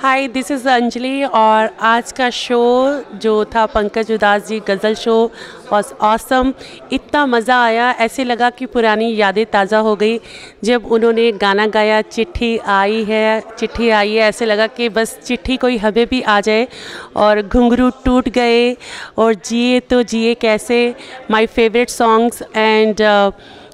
Hi this is Anjali और आज का शो जो था Pankaj Udhas ji ghazal show was awesome. इतना मज़ा आया, ऐसे लगा कि पुरानी यादें ताज़ा हो गई। जब उन्होंने गाना गाया चिट्ठी आई है, ऐसे लगा कि बस चिट्ठी कोई हमें भी आ जाए। और घुंघरू टूट गए और जिए तो जिए कैसे, माय फेवरेट सॉन्ग्स एंड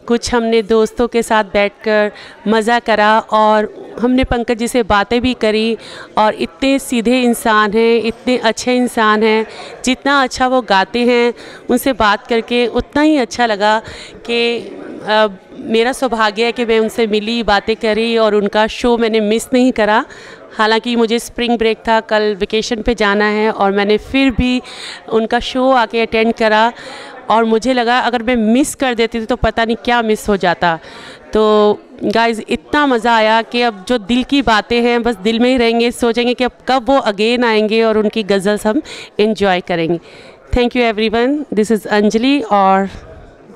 कुछ हमने दोस्तों के साथ बैठकर मज़ा करा और हमने पंकज जी से बातें भी करी। और इतने सीधे इंसान हैं, इतने अच्छे इंसान हैं, जितना अच्छा वो गाते हैं उनसे बात करके उतना ही अच्छा लगा कि मेरा सौभाग्य है कि मैं उनसे मिली, बातें करी और उनका शो मैंने मिस नहीं करा। हालांकि मुझे स्प्रिंग ब्रेक था, कल वेकेशन पे जाना है और मैंने फिर भी उनका शो आके अटेंड करा और मुझे लगा अगर मैं मिस कर देती थी तो पता नहीं क्या मिस हो जाता। तो गाइज़ इतना मज़ा आया कि अब जो दिल की बातें हैं बस दिल में ही रहेंगे, सोचेंगे कि अब कब वो अगेन आएंगे और उनकी गज़ल्स हम एंजॉय करेंगे। Thank you everyone, this is Anjali और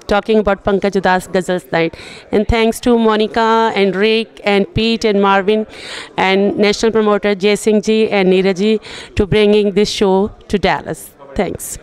talking about Pankaj Udhas ghazals night and thanks to Monica and Rick and Pete and Marvin and national promoter Jai Singh ji and Neera ji to bringing this show to Dallas. Thanks.